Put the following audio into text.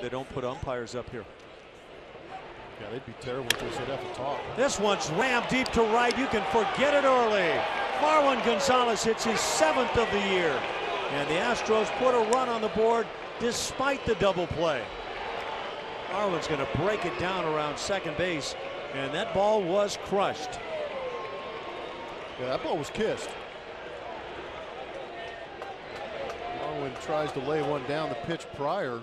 They don't put umpires up here. Yeah, they'd be terrible if they'd have to talk. This one's rammed deep to right. You can forget it early. Marwin Gonzalez hits his 7th of the year. And the Astros put a run on the board despite the double play. Marwin's going to break it down around second base. And that ball was crushed. Yeah, that ball was kissed. Marwin tries to lay one down the pitch prior.